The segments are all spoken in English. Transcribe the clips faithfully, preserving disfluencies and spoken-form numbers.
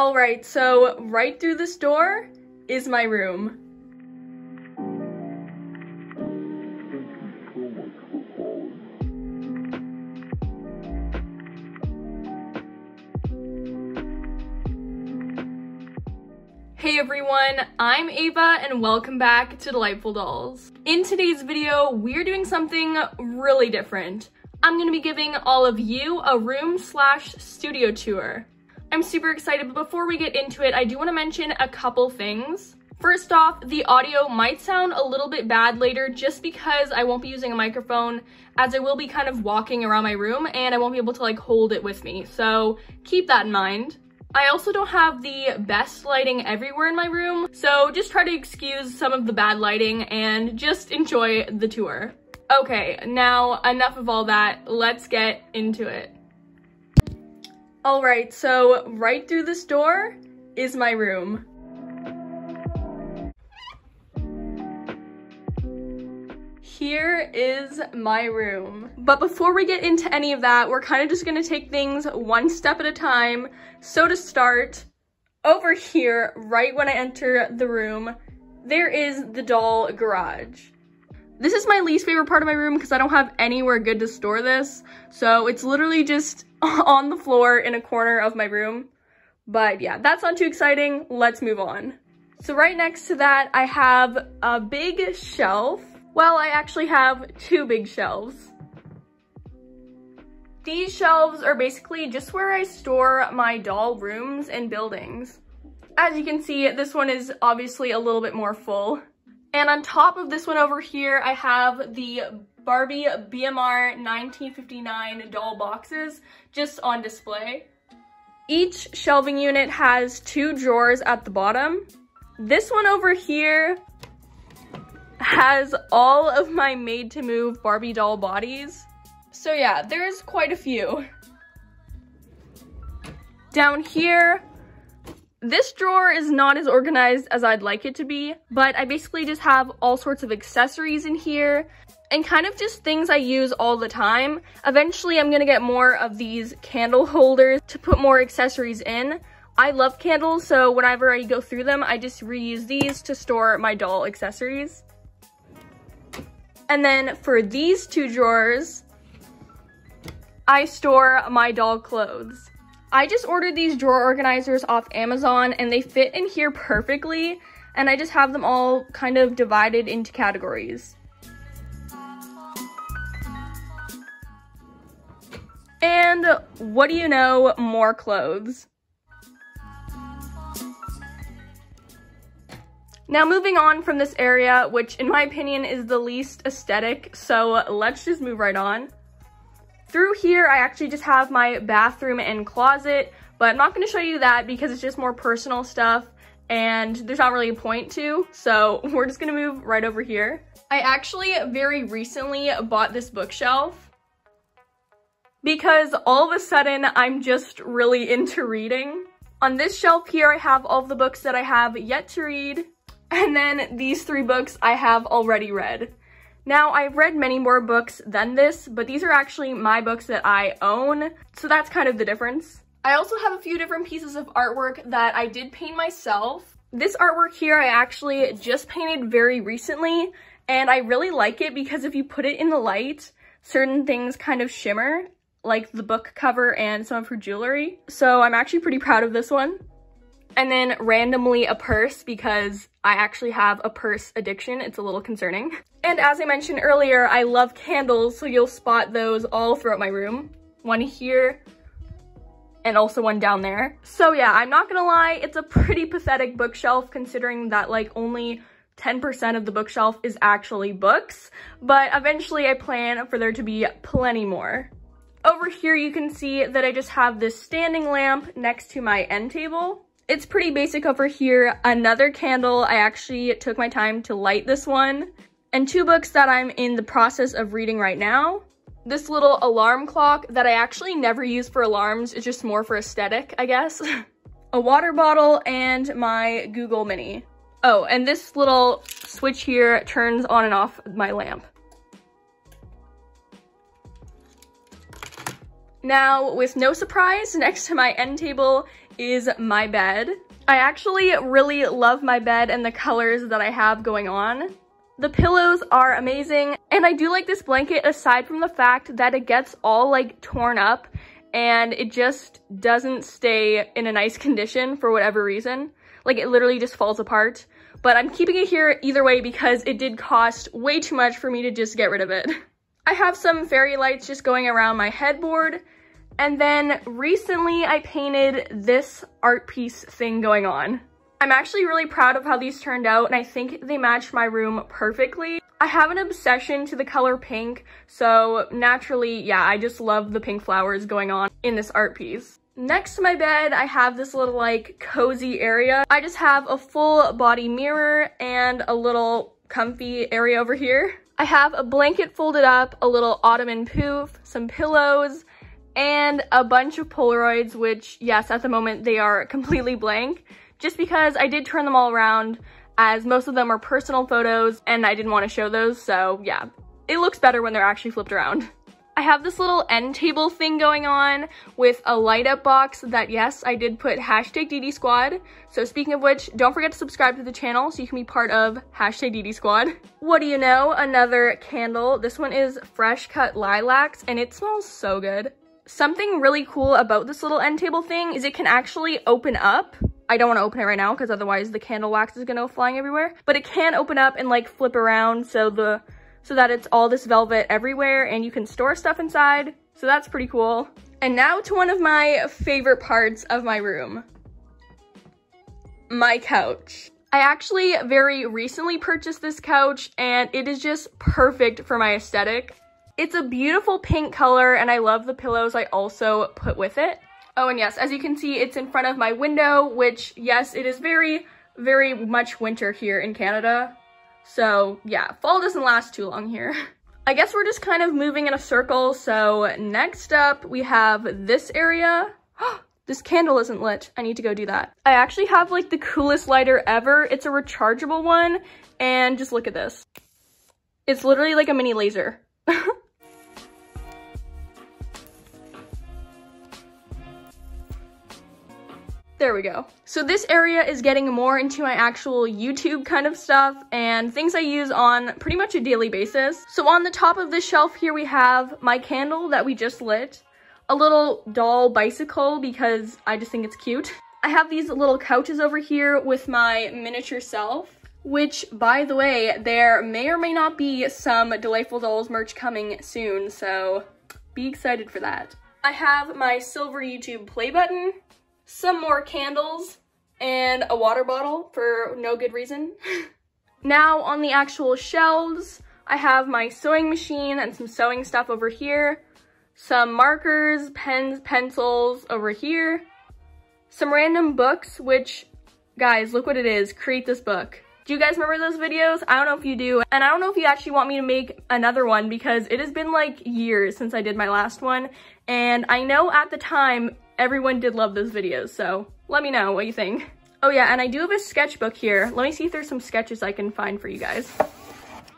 Alright, so right through this door is my room. Hey everyone, I'm Ava and welcome back to Delightful Dolls. In today's video, we're doing something really different. I'm gonna be giving all of you a room slash studio tour. I'm super excited, but before we get into it, I do wanna mention a couple things. First off, the audio might sound a little bit bad later just because I won't be using a microphone as I will be kind of walking around my room and I won't be able to like hold it with me, so keep that in mind. I also don't have the best lighting everywhere in my room, so just try to excuse some of the bad lighting and just enjoy the tour. Okay, now enough of all that, let's get into it. Alright, so right through this door is my room. Here is my room. But before we get into any of that, we're kind of just gonna take things one step at a time. So to start, over here, right when I enter the room, there is the doll garage. This is my least favorite part of my room because I don't have anywhere good to store this. So it's literally just on the floor in a corner of my room. But yeah, that's not too exciting. Let's move on. So right next to that, I have a big shelf. Well, I actually have two big shelves. These shelves are basically just where I store my doll rooms and buildings. As you can see, this one is obviously a little bit more full. And on top of this one over here, I have the Barbie B M R nineteen fifty-nine doll boxes just on display. Each shelving unit has two drawers at the bottom. This one over here has all of my made-to-move Barbie doll bodies. So yeah, there's quite a few. Down here, this drawer is not as organized as I'd like it to be, but I basically just have all sorts of accessories in here and kind of just things I use all the time. Eventually, I'm gonna get more of these candle holders to put more accessories in. I love candles, so whenever I go through them, I just reuse these to store my doll accessories. And then for these two drawers, I store my doll clothes. I just ordered these drawer organizers off Amazon and they fit in here perfectly, and I just have them all kind of divided into categories. And what do you know, more clothes. Now moving on from this area, which in my opinion is the least aesthetic, so let's just move right on. Through here, I actually just have my bathroom and closet, but I'm not gonna show you that because it's just more personal stuff and there's not really a point to, so we're just gonna move right over here. I actually very recently bought this bookshelf because all of a sudden I'm just really into reading. On this shelf here, I have all of the books that I have yet to read. And then these three books I have already read. Now, I've read many more books than this, but these are actually my books that I own, so that's kind of the difference. I also have a few different pieces of artwork that I did paint myself. This artwork here I actually just painted very recently, and I really like it because if you put it in the light, certain things kind of shimmer, like the book cover and some of her jewelry. So I'm actually pretty proud of this one. And then randomly a purse because I actually have a purse addiction. It's a little concerning. And as I mentioned earlier, I love candles, so you'll spot those all throughout my room. One here and also one down there. So yeah, I'm not gonna lie, it's a pretty pathetic bookshelf considering that like only ten percent of the bookshelf is actually books, but eventually I plan for there to be plenty more. Over here you can see that I just have this standing lamp next to my end table. It's pretty basic over here. Another candle, I actually took my time to light this one. And two books that I'm in the process of reading right now. This little alarm clock that I actually never use for alarms, it's just more for aesthetic, I guess. A water bottle and my Google Mini. Oh, and this little switch here turns on and off my lamp. Now, with no surprise, next to my end table is my bed. I actually really love my bed and the colors that I have going on. The pillows are amazing, and I do like this blanket aside from the fact that it gets all like torn up and it just doesn't stay in a nice condition for whatever reason. Like, it literally just falls apart. But I'm keeping it here either way because it did cost way too much for me to just get rid of it. I have some fairy lights just going around my headboard. And then recently I painted this art piece thing going on. I'm actually really proud of how these turned out, and I think they match my room perfectly. I have an obsession to the color pink, so naturally, yeah, I just love the pink flowers going on in this art piece. Next to my bed, I have this little like cozy area. I just have a full body mirror and a little comfy area over here. I have a blanket folded up, a little ottoman pouf, some pillows, and a bunch of Polaroids, which yes, at the moment they are completely blank, just because I did turn them all around as most of them are personal photos and I didn't want to show those, so yeah. It looks better when they're actually flipped around. I have this little end table thing going on with a light up box that, yes, I did put hashtag DDSquad. So speaking of which, don't forget to subscribe to the channel so you can be part of hashtag DDSquad. What do you know? Another candle. This one is fresh cut lilacs and it smells so good. Something really cool about this little end table thing is it can actually open up. I don't want to open it right now because otherwise the candle wax is going to go flying everywhere. But it can open up and like flip around so the so that it's all this velvet everywhere and you can store stuff inside. So that's pretty cool. And now to one of my favorite parts of my room. My couch. I actually very recently purchased this couch and it is just perfect for my aesthetic. It's a beautiful pink color and I love the pillows I also put with it. Oh, and yes, as you can see, it's in front of my window, which yes, it is very, very much winter here in Canada. So yeah, fall doesn't last too long here. I guess we're just kind of moving in a circle. So next up we have this area. This candle isn't lit. I need to go do that. I actually have like the coolest lighter ever. It's a rechargeable one. And just look at this. It's literally like a mini laser. There we go. So this area is getting more into my actual YouTube kind of stuff and things I use on pretty much a daily basis. So on the top of this shelf here, we have my candle that we just lit, a little doll bicycle because I just think it's cute. I have these little couches over here with my miniature self, which by the way, there may or may not be some Delightful Dolls merch coming soon. So be excited for that. I have my silver YouTube play button, some more candles, and a water bottle for no good reason. Now on the actual shelves, I have my sewing machine and some sewing stuff over here, some markers, pens, pencils over here, some random books, which, guys, look what it is, Create This Book. Do you guys remember those videos? I don't know if you do, and I don't know if you actually want me to make another one because it has been like years since I did my last one, and I know at the time, everyone did love those videos, so let me know what you think. Oh yeah, and I do have a sketchbook here. Let me see if there's some sketches I can find for you guys.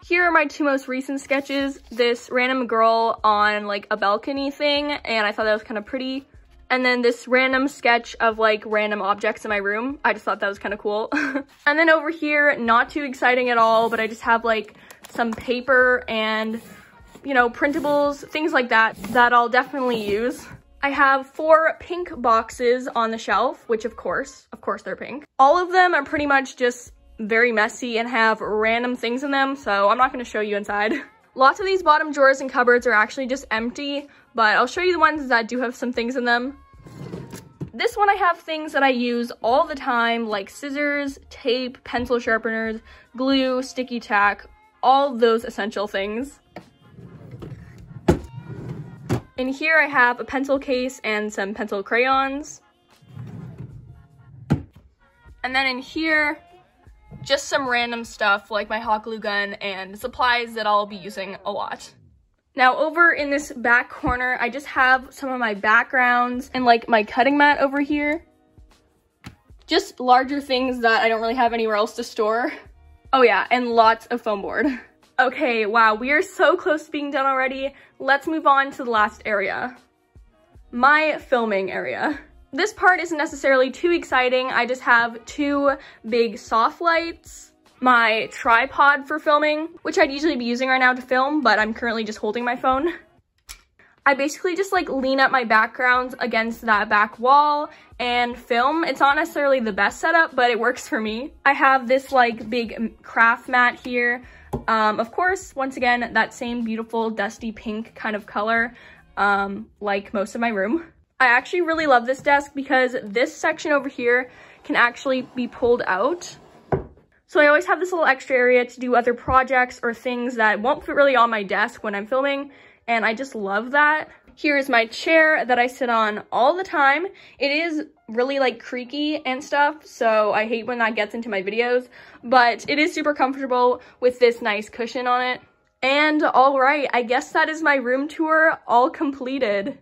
Here are my two most recent sketches. This random girl on like a balcony thing, and I thought that was kind of pretty. And then this random sketch of like random objects in my room. I just thought that was kind of cool. And then over here, not too exciting at all, but I just have like some paper and, you know, printables, things like that, that I'll definitely use. I have four pink boxes on the shelf, which of course, of course they're pink. All of them are pretty much just very messy and have random things in them, so I'm not gonna show you inside. Lots of these bottom drawers and cupboards are actually just empty, but I'll show you the ones that do have some things in them. This one I have things that I use all the time, like scissors, tape, pencil sharpeners, glue, sticky tack, all those essential things. In here I have a pencil case and some pencil crayons. And then in here, just some random stuff like my hot glue gun and supplies that I'll be using a lot. Now over in this back corner, I just have some of my backgrounds and like my cutting mat over here. Just larger things that I don't really have anywhere else to store. Oh yeah, and lots of foam board. Okay, wow, we are so close to being done already. Let's move on to the last area. My filming area. This part isn't necessarily too exciting. I just have two big soft lights, my tripod for filming, which I'd usually be using right now to film, but I'm currently just holding my phone. I basically just like lean up my backgrounds against that back wall and film. It's not necessarily the best setup, but it works for me. I have this like big craft mat here. Um, of course, once again, that same beautiful dusty pink kind of color, um, like most of my room. I actually really love this desk because this section over here can actually be pulled out. So I always have this little extra area to do other projects or things that won't fit really on my desk when I'm filming. And I just love that. Here is my chair that I sit on all the time. It is really like creaky and stuff, so I hate when that gets into my videos, but it is super comfortable with this nice cushion on it. And all right, I guess that is my room tour all completed.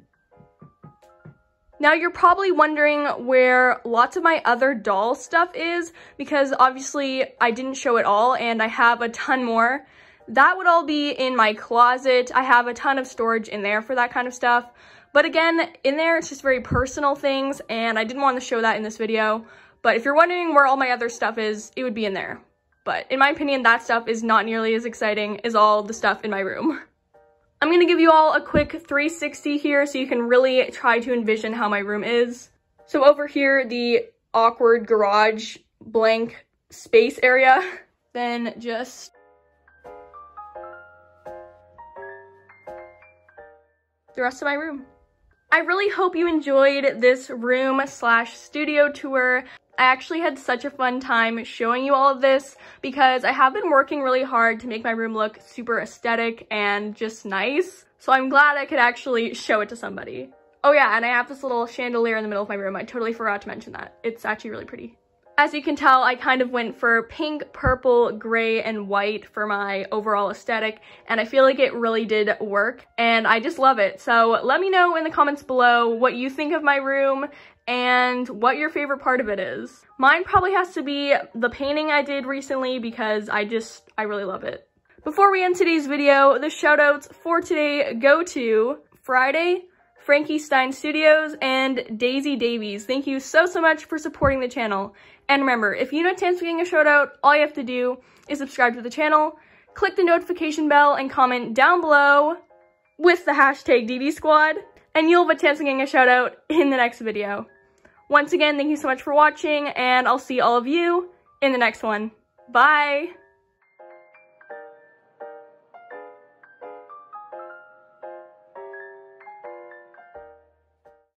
Now you're probably wondering where lots of my other doll stuff is, because obviously I didn't show it all and I have a ton more. That would all be in my closet. I have a ton of storage in there for that kind of stuff. But again, in there, it's just very personal things, and I didn't want to show that in this video. But if you're wondering where all my other stuff is, it would be in there. But in my opinion, that stuff is not nearly as exciting as all the stuff in my room. I'm going to give you all a quick three sixty here so you can really try to envision how my room is. So over here, the awkward garage blank space area. Then just... the rest of my room. I really hope you enjoyed this room slash studio tour. I actually had such a fun time showing you all of this because I have been working really hard to make my room look super aesthetic and just nice. So I'm glad I could actually show it to somebody. Oh yeah, and I have this little chandelier in the middle of my room. I totally forgot to mention that. It's actually really pretty. As you can tell, I kind of went for pink, purple, gray, and white for my overall aesthetic, and I feel like it really did work, and I just love it. So let me know in the comments below what you think of my room and what your favorite part of it is. Mine probably has to be the painting I did recently because I just, I really love it. Before we end today's video, the shoutouts for today go to Friday, Frankie Stein Studios, and Daisy Davies. Thank you so, so much for supporting the channel. And remember, if you know a chance of getting a shout out, all you have to do is subscribe to the channel, click the notification bell, and comment down below with the hashtag D D Squad, and you'll have a chance of getting a shout out in the next video. Once again, thank you so much for watching, and I'll see all of you in the next one. Bye!